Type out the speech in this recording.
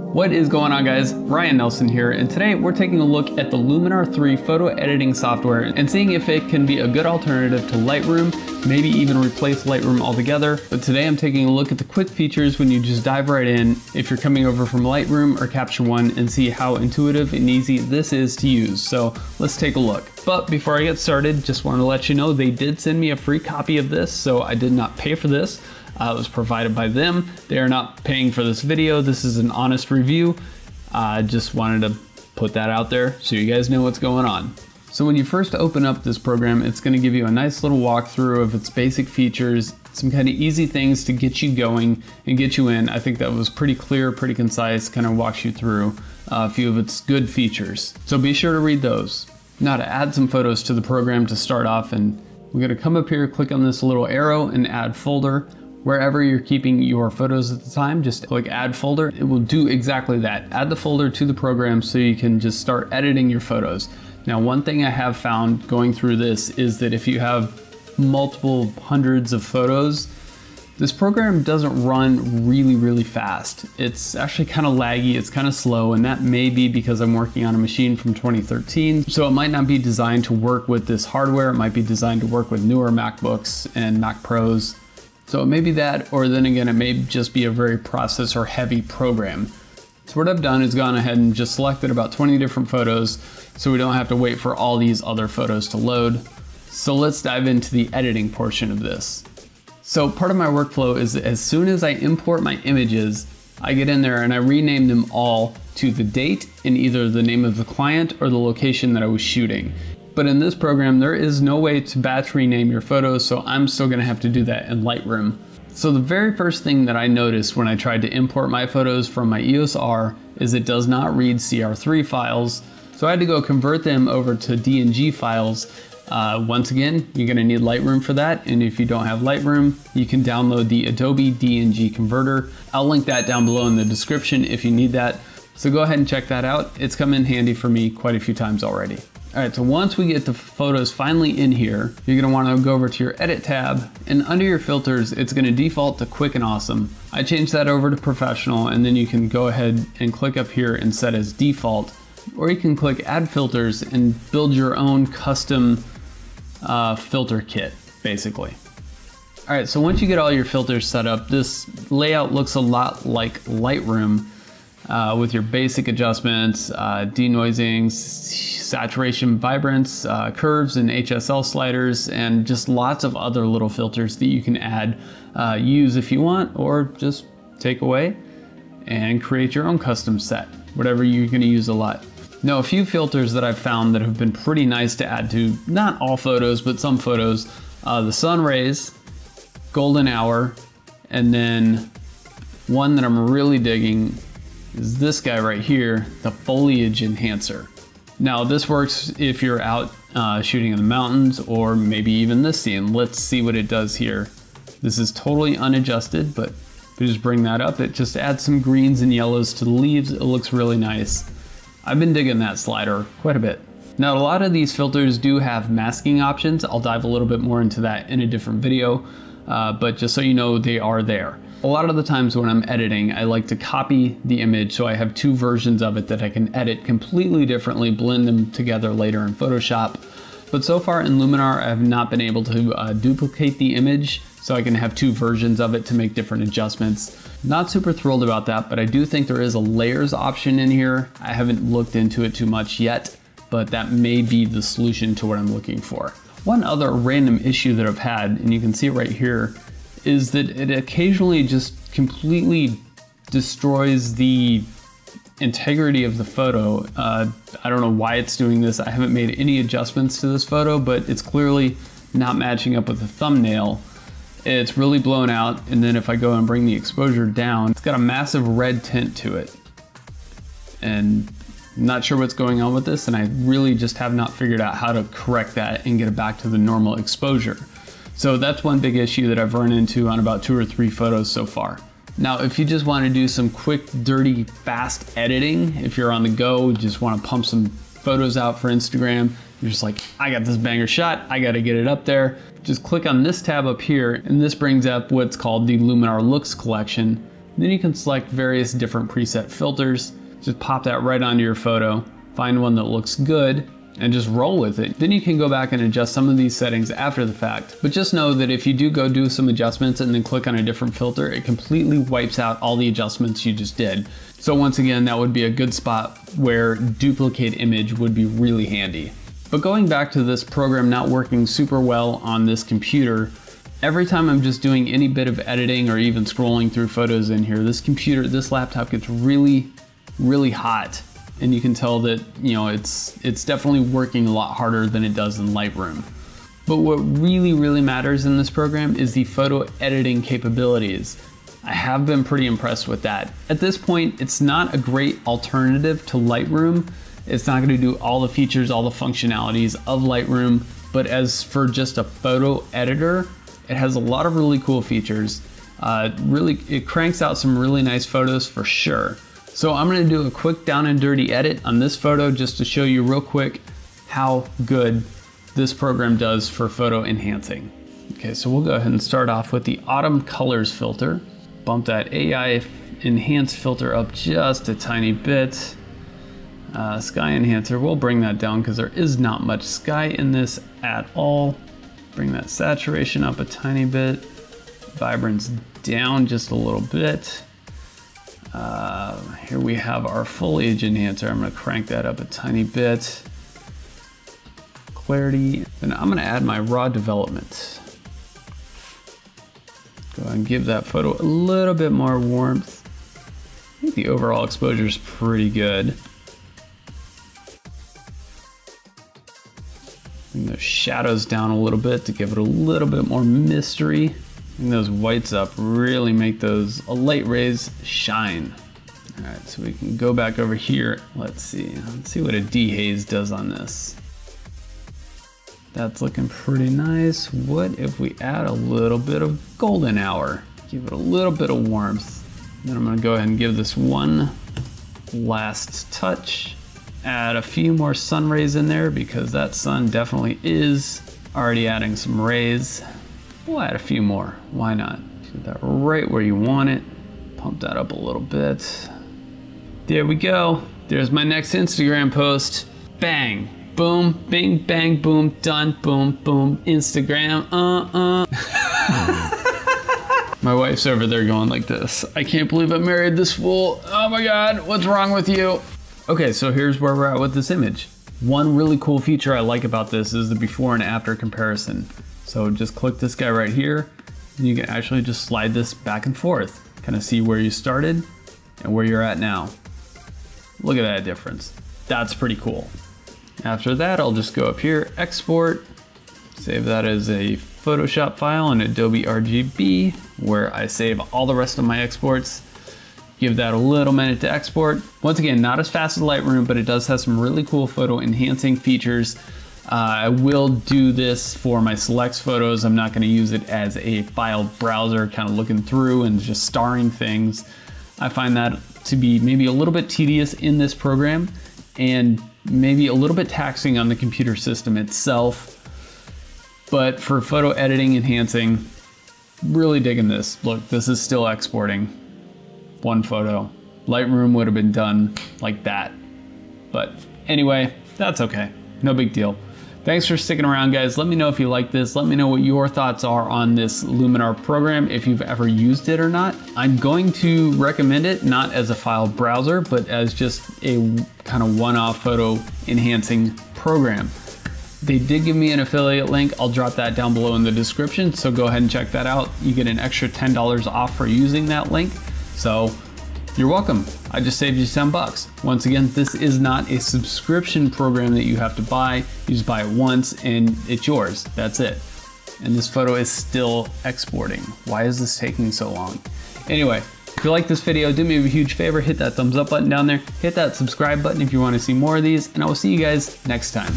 What is going on, guys? Ryan Nelson here, and today we're taking a look at the Luminar 3 photo editing software and seeing if it can be a good alternative to Lightroom, maybe even replace Lightroom altogether. But today I'm taking a look at the quick features when you just dive right in if you're coming over from Lightroom or Capture One, and see how intuitive and easy this is to use. So let's take a look. But before I get started, just want to let you know they did send me a free copy of this, so I did not pay for this. It was provided by them. They are not paying for this video. This is an honest review. I just wanted to put that out there so you guys know what's going on. So when you first open up this program, it's going to give you a nice little walkthrough of its basic features, some kind of easy things to get you going and get you in. I think that was pretty clear, pretty concise, kind of walks you through a few of its good features. So be sure to read those. Now to add some photos to the program to start off, and we're going to come up here, click on this little arrow and add folder. Wherever you're keeping your photos at the time, just click add folder. It will do exactly that. Add the folder to the program so you can just start editing your photos. Now, one thing I have found going through this is that if you have multiple hundreds of photos, this program doesn't run really fast. It's actually kind of laggy, it's kind of slow, and that may be because I'm working on a machine from 2013. So it might not be designed to work with this hardware. It might be designed to work with newer MacBooks and Mac Pros. So it may be that, or then again, it may just be a very processor heavy program. So what I've done is gone ahead and just selected about 20 different photos so we don't have to wait for all these other photos to load. So let's dive into the editing portion of this. So part of my workflow is as soon as I import my images, I get in there and I rename them all to the date and either the name of the client or the location that I was shooting. But in this program, there is no way to batch rename your photos, so I'm still gonna have to do that in Lightroom. So the very first thing that I noticed when I tried to import my photos from my EOS R is it does not read CR3 files, so I had to go convert them over to DNG files. Once again, you're gonna need Lightroom for that, and if you don't have Lightroom, you can download the Adobe DNG converter. I'll link that down below in the description if you need that. So go ahead and check that out. It's come in handy for me quite a few times already. All right, so once we get the photos finally in here, you're gonna wanna go over to your edit tab, and under your filters, it's gonna default to quick and awesome. I changed that over to professional, and then you can go ahead and click up here and set as default, or you can click add filters and build your own custom filter kit, basically. All right, so once you get all your filters set up, this layout looks a lot like Lightroom, with your basic adjustments, denoising, saturation, vibrance, curves and HSL sliders, and just lots of other little filters that you can add, use if you want, or just take away and create your own custom set, whatever you're gonna use a lot. Now, a few filters that I've found that have been pretty nice to add to, not all photos, but some photos, the sun rays, golden hour, and then one that I'm really digging is this guy right here, the foliage enhancer. Now this works if you're out shooting in the mountains, or maybe even this scene. Let's see what it does here. This is totally unadjusted, but if you just bring that up, it just adds some greens and yellows to the leaves. It looks really nice. I've been digging that slider quite a bit. Now a lot of these filters do have masking options. I'll dive a little bit more into that in a different video, but just so you know, they are there. A lot of the times when I'm editing, I like to copy the image so I have two versions of it that I can edit completely differently, blend them together later in Photoshop. But so far in Luminar, I have not been able to duplicate the image so I can have two versions of it to make different adjustments. Not super thrilled about that, but I do think there is a layers option in here. I haven't looked into it too much yet, but that may be the solution to what I'm looking for. One other random issue that I've had, and you can see it right here, is that it occasionally just completely destroys the integrity of the photo. I don't know why it's doing this. I haven't made any adjustments to this photo, but it's clearly not matching up with the thumbnail. It's really blown out, and then if I go and bring the exposure down, it's got a massive red tint to it. And I'm not sure what's going on with this, and I really just have not figured out how to correct that and get it back to the normal exposure. So that's one big issue that I've run into on about 2 or 3 photos so far. Now, if you just want to do some quick, dirty, fast editing, if you're on the go, just want to pump some photos out for Instagram, you're just like, I got this banger shot, I got to get it up there. Just click on this tab up here, and this brings up what's called the Luminar Looks Collection. Then you can select various different preset filters. Just pop that right onto your photo, find one that looks good, and just roll with it. Then you can go back and adjust some of these settings after the fact. But just know that if you do some adjustments and then click on a different filter, it completely wipes out all the adjustments you just did. So once again, that would be a good spot where duplicate image would be really handy. But going back to this program not working super well on this computer, every time I'm just doing any bit of editing or even scrolling through photos in here, this laptop gets really hot. And you can tell that, you know, it's definitely working a lot harder than it does in Lightroom. But what really matters in this program is the photo editing capabilities. I have been pretty impressed with that. At this point, it's not a great alternative to Lightroom. It's not going to do all the features, all the functionalities of Lightroom, but as for just a photo editor, it has a lot of really cool features. It cranks out some really nice photos for sure. So I'm going to do a quick down and dirty edit on this photo just to show you real quick how good this program does for photo enhancing. Okay, so we'll go ahead and start off with the Autumn Colors filter. Bump that AI Enhance filter up just a tiny bit. Sky Enhancer, we'll bring that down because there is not much sky in this at all. Bring that saturation up a tiny bit. Vibrance down just a little bit. Here we have our foliage enhancer. I'm going to crank that up a tiny bit. Clarity. And I'm going to add my raw development. Go ahead and give that photo a little bit more warmth. I think the overall exposure is pretty good. Bring those shadows down a little bit to give it a little bit more mystery. And those whites up really make those light rays shine. All right, so we can go back over here. Let's see what a dehaze does on this. That's looking pretty nice. What if we add a little bit of golden hour? Give it a little bit of warmth. Then I'm gonna go ahead and give this one last touch. Add a few more sun rays in there because that sun definitely is already adding some rays. We'll add a few more, why not? Put that right where you want it. Pump that up a little bit. There we go. There's my next Instagram post. Bang, boom, bing, bang, boom, done, boom, boom, Instagram, My wife's over there going like this. I can't believe I married this fool. Oh my God, what's wrong with you? Okay, so here's where we're at with this image. One really cool feature I like about this is the before and after comparison. So just click this guy right here, and you can actually just slide this back and forth. Kind of see where you started and where you're at now. Look at that difference. That's pretty cool. After that, I'll just go up here, export, save that as a Photoshop file in Adobe RGB, where I save all the rest of my exports. Give that a little minute to export. Once again, not as fast as Lightroom, but it does have some really cool photo enhancing features. I will do this for my selects photos. I'm not going to use it as a file browser, kind of looking through and just starring things. I find that to be maybe a little bit tedious in this program and maybe a little bit taxing on the computer system itself. But for photo editing, enhancing, really digging this. Look, this is still exporting one photo. Lightroom would have been done like that. But anyway, that's okay. No big deal. Thanks for sticking around, guys. Let me know if you like this. Let me know what your thoughts are on this Luminar program, if you've ever used it or not. I'm going to recommend it, not as a file browser, but as just a kind of one-off photo enhancing program. They did give me an affiliate link. I'll drop that down below in the description, so go ahead and check that out. You get an extra $10 off for using that link, so you're welcome. I just saved you $10. Once again, this is not a subscription program that you have to buy. You just buy it once and it's yours. That's it. And this photo is still exporting. Why is this taking so long? Anyway, if you like this video, do me a huge favor. Hit that thumbs up button down there. Hit that subscribe button if you want to see more of these. And I will see you guys next time.